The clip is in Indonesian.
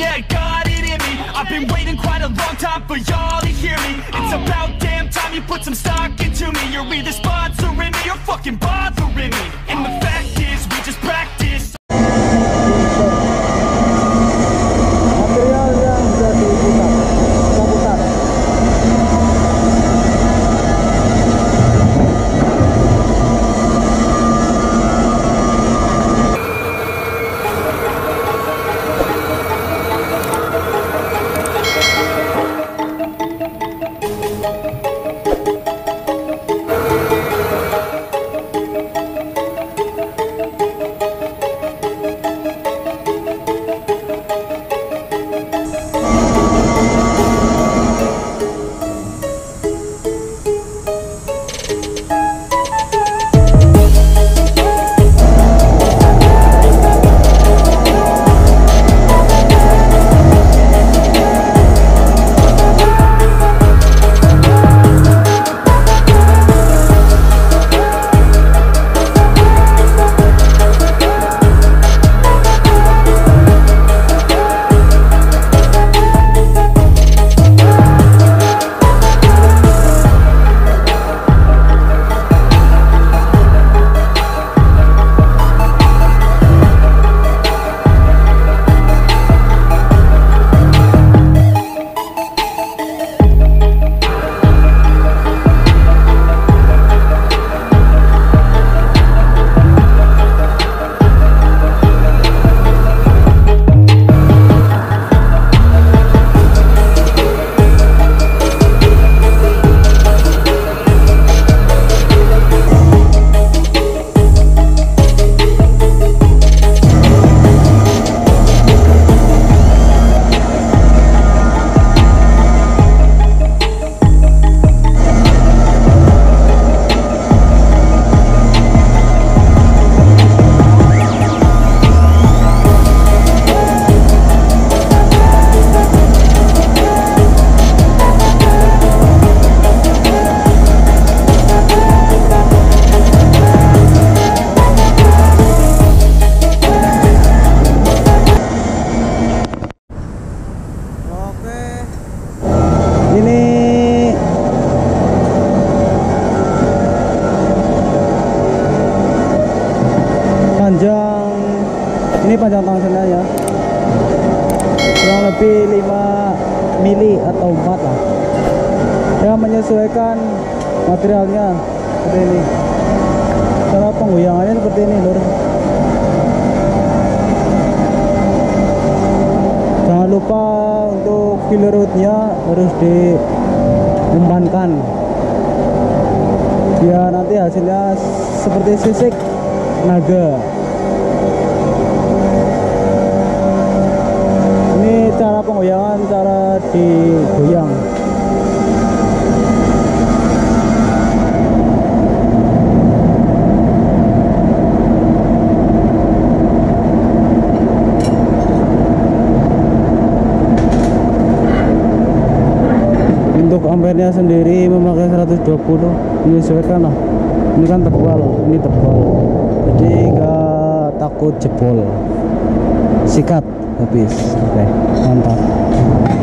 Yeah, got it in me. I've been waiting quite a long time for y'all to hear me. It's about damn time you put some stock into me. You're either sponsoring me or fucking bothering me. And the fact is, we just practice. Ini panjang tangan sendal ya, kurang lebih 5 mili atau 4 lah ya, menyesuaikan materialnya seperti ini. Cara penggoyangannya seperti ini lur, jangan lupa untuk filler rootnya harus diumpankan biar nanti hasilnya seperti sisik naga. Cara penggoyangan, cara digoyang. Untuk ampernya sendiri memakai 120, menyesuaikan lah. Ini kan tebal, ini tebal, jadi nggak takut jebol, sikat habis. Oke, mantap.